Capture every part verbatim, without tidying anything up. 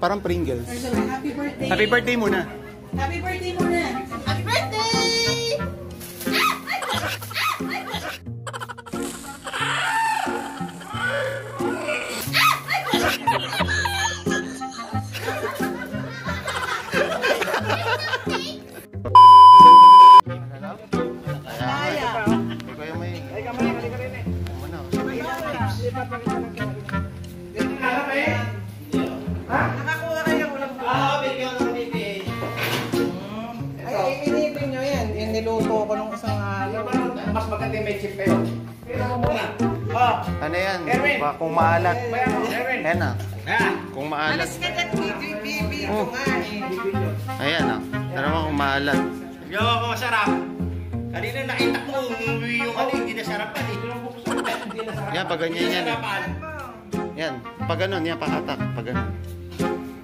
Parang Pringles. Happy birthday. Happy birthday muna. Happy birthday muna. Happy birthday! Ah! Ay! Ay! Ano yan? Ba, kung maalat. Ayan na. Kung maalat. Oh. Ayan na. Tara mo kung maalat. Yo, masarap. Kanina nakita ko yung ano, hindi nasarap pa. Dito lang buksan. Yan, pag ganyan yan. Yan. Pag ganun, yan, pakatak. Pag ganun.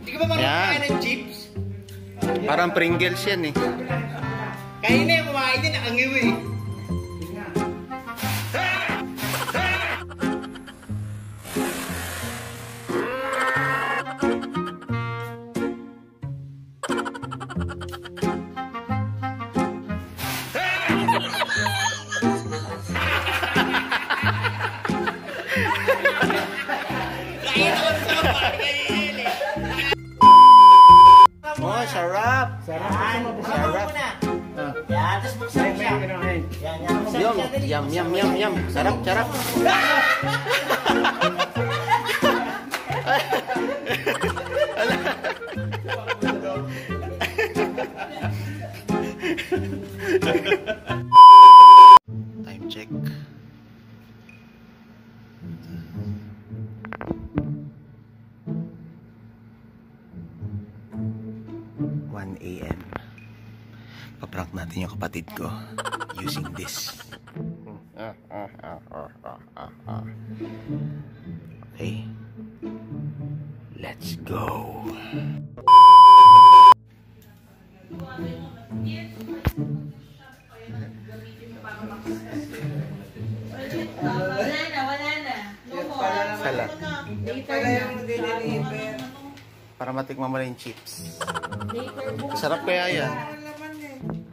Hindi ka ba marunong ng chips? Parang Pringles yan eh. Kainin na yung kumain din, nakangiw eh. Yum, yum, yum, yum. Sarap, sarap. Time check. one A M Paprank natin yung kapatid ko using this. Ah, ah, ah, ah, ah, ah, ah. Okay. Let's go. Wala na, wala na. Salat. Para matikman mo na yung chips. Sarap kaya yan?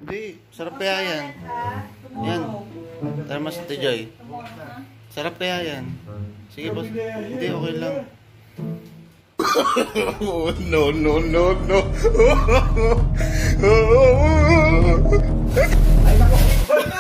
Hindi, sarap kaya yan. Yan. Tara mas ito, Joy. Sarap kaya yan. Sige boss. Hindi, okay lang. Oh, no, no, no, no. Ay, nako. Ay, nako.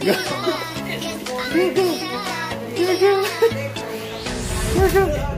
Go. Go. Go. Go.